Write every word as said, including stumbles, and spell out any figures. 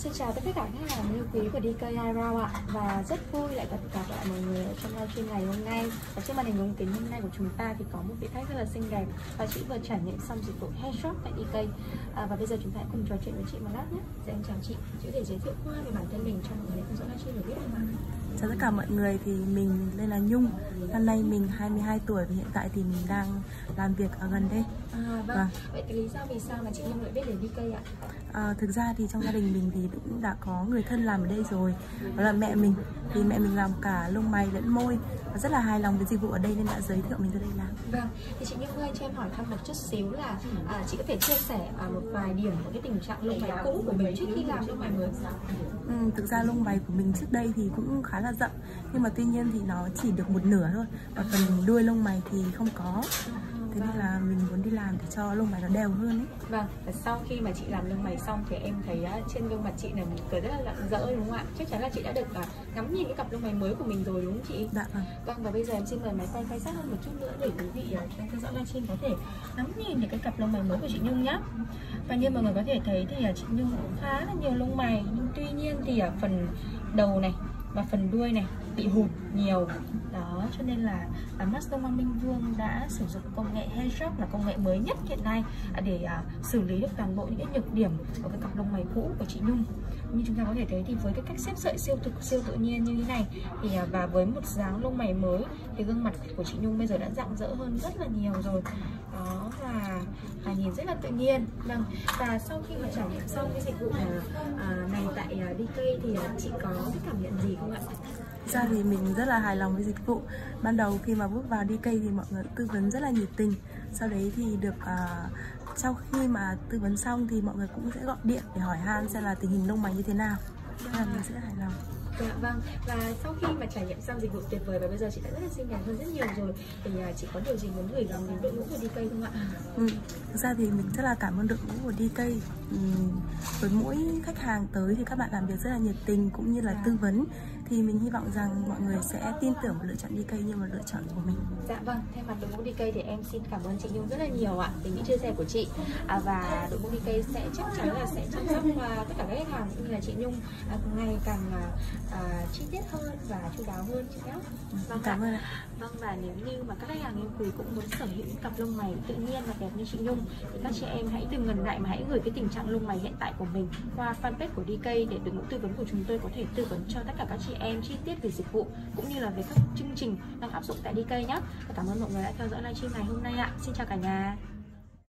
Xin chào tất cả các bạn yêu quý của đê ca Eyebrows ạ. Và rất vui lại gặp gặp lại mọi người ở trong livestream ngày hôm nay. Và trên màn hình ống kính hôm nay của chúng ta thì có một vị khách rất là xinh đẹp, và chị vừa trải nghiệm xong dịch vụ hairstrokes tại đê ca. à, Và bây giờ chúng ta hãy cùng trò chuyện với chị một lát nhé. Dạ, em chào chị, chị để giới thiệu qua về bản thân mình cho mọi người theo dõi livestream được biết không ạ? Chào tất cả mọi người, thì mình đây là Nhung. Năm nay mình hai mươi hai tuổi và hiện tại thì mình đang làm việc ở gần đây. À, vâng. Và... vậy cái lý do vì sao mà chị Nhung lại biết đến đê ca ạ? À, thực ra thì trong gia đình mình thì cũng đã có người thân làm ở đây rồi, đó là mẹ mình. Thì mẹ mình làm cả lông mày lẫn môi và rất là hài lòng với dịch vụ ở đây nên đã giới thiệu mình tới đây làm. Vâng, thì chị Nhung ơi, cho em hỏi thăm một chút xíu là à, chị có thể chia sẻ à, một vài điểm của cái tình trạng lông mày cũ của mình trước khi làm lông mày mới? Ừ, thực ra lông mày của mình trước đây thì cũng khá là rậm, nhưng mà tuy nhiên thì nó chỉ được một nửa thôi, và phần đuôi lông mày thì không có. Thế nên là mình muốn đi làm để cho lông mày nó đều hơn ấy. Vâng, và sau khi mà chị làm lông mày xong thì em thấy trên gương mặt chị là một cười rất là rạng rỡ đúng không ạ? Chắc chắn là chị đã được ngắm nhìn cái cặp lông mày mới của mình rồi đúng không chị? Dạ vâng. Vâng, và bây giờ em xin mời máy quay quay sát hơn một chút nữa để quý vị đang theo dõi livestream có thể ngắm nhìn được cái cặp lông mày mới của chị Nhung nhé. Và như mọi người có thể thấy thì chị Nhung cũng khá là nhiều lông mày, nhưng tuy nhiên thì phần đầu này và phần đuôi này bị hụt nhiều. Đó, cho nên là Masterman Minh Vương đã sử dụng công nghệ hairstrokes là công nghệ mới nhất hiện nay để xử lý được toàn bộ những cái nhược điểm của cái cặp lông mày cũ của chị Nhung. Như chúng ta có thể thấy thì với cái cách xếp sợi siêu thực siêu tự nhiên như thế này thì và với một dáng lông mày mới thì gương mặt của chị Nhung bây giờ đã rạng rỡ hơn rất là nhiều rồi. Đó là, là nhìn rất là tự nhiên. Vâng, và sau khi mà trải nghiệm xong cái dịch vụ này tại đê ca thì chị có cái cảm nhận gì không ạ? Ra thì mình rất là hài lòng với dịch vụ. Ban đầu khi mà bước vào đê ca thì mọi người tư vấn rất là nhiệt tình. Sau đấy thì được uh, sau khi mà tư vấn xong thì mọi người cũng sẽ gọi điện để hỏi han xem là tình hình lông mày như thế nào. Nên là mình sẽ hài lòng. Dạ vâng, và sau khi mà trải nghiệm xong dịch vụ tuyệt vời và bây giờ chị đã rất là xinh đẹp hơn rất nhiều rồi, thì chị có điều gì muốn gửi gắm đến đội ngũ của đê ca không ạ? Ừ, thực ra thì mình rất là cảm ơn đội ngũ của đê ca. Ừ, với mỗi khách hàng tới thì các bạn làm việc rất là nhiệt tình cũng như là à. tư vấn. Thì mình hy vọng rằng mọi người sẽ tin tưởng và lựa chọn đê ca như một lựa chọn của mình. Dạ vâng, thay mặt đội ngũ đê ca thì em xin cảm ơn chị Nhung rất là nhiều ạ, về những chia sẻ của chị. à, Và đội ngũ đê ca sẽ chắc chắn là sẽ chăm sóc tất cả các khách hàng cũng như là chị Nhung à, ngày càng à, chi tiết hơn và chu đáo hơn chị nhé. Vâng, cảm ơn ạ. Vâng, và nếu như mà các khách hàng yêu quý cũng muốn sở hữu những cặp lông mày tự nhiên và đẹp như chị Nhung thì các chị em hãy đừng ngần ngại mà hãy gửi cái tình trạng lông mày hiện tại của mình qua fanpage của đê ca để đội ngũ tư vấn của chúng tôi có thể tư vấn cho tất cả các chị em chi tiết về dịch vụ cũng như là về các chương trình đang áp dụng tại đê ca nhé. Và cảm ơn mọi người đã theo dõi livestream ngày hôm nay ạ. Xin chào cả nhà.